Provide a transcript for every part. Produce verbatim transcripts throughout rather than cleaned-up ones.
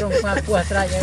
Trong pha của trai nhé.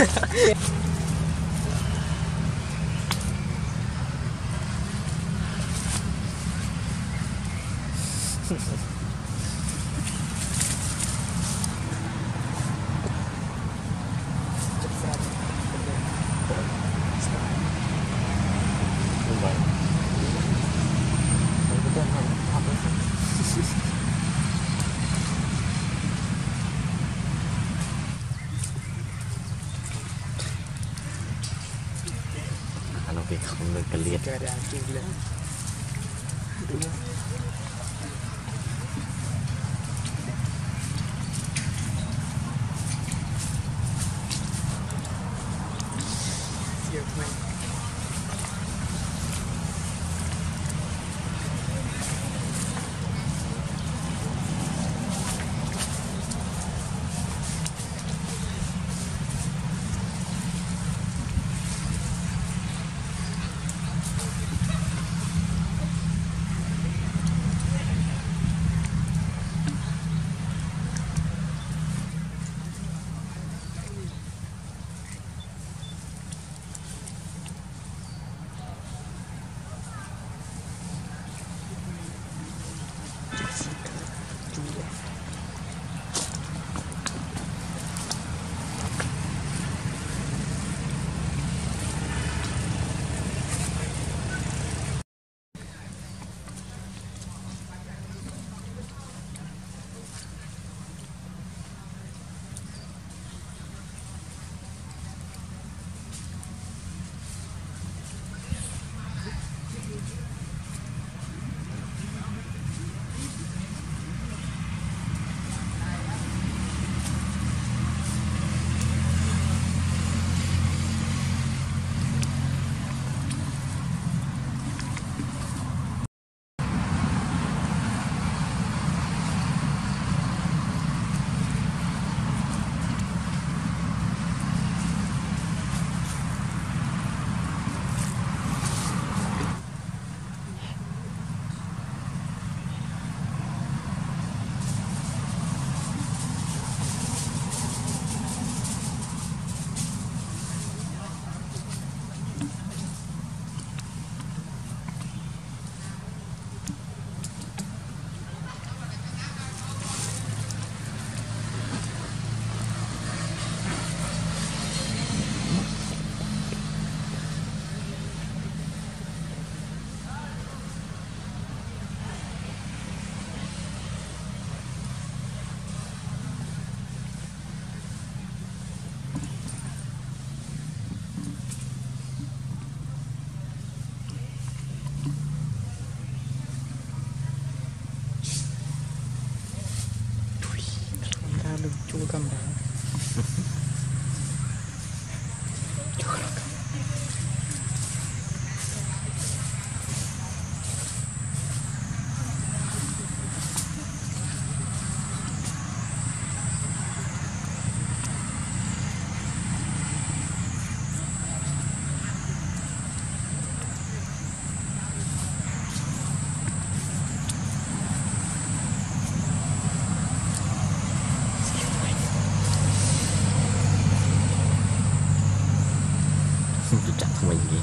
Langsung jejak sungai ini.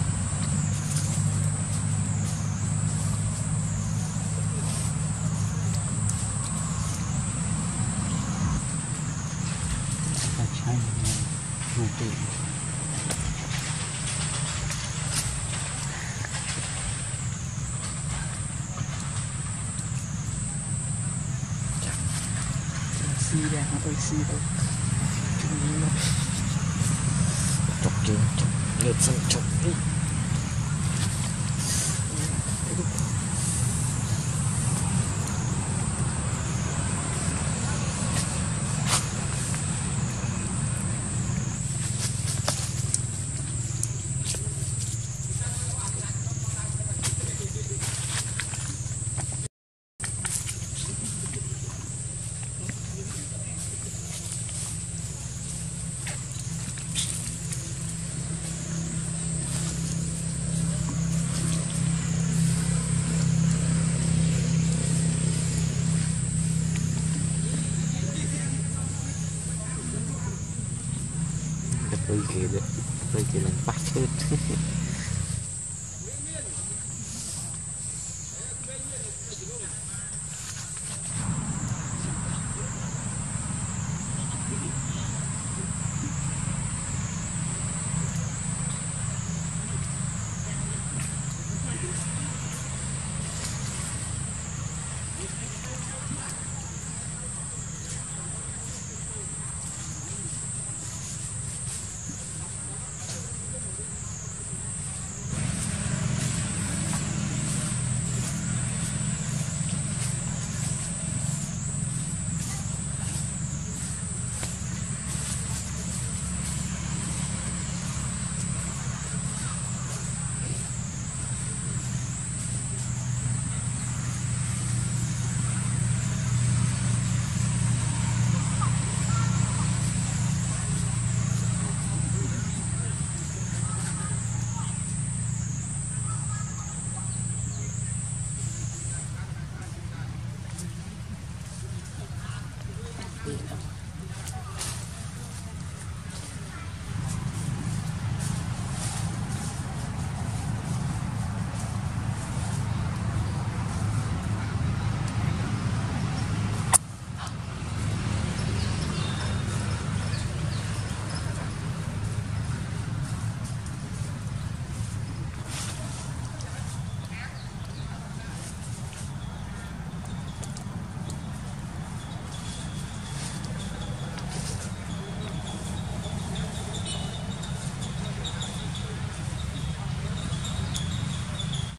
Kacang rumput. Si dah, apa si tu? Cokil, cok. Lihat sencok ni. Pergi ke, pergi lepas tu.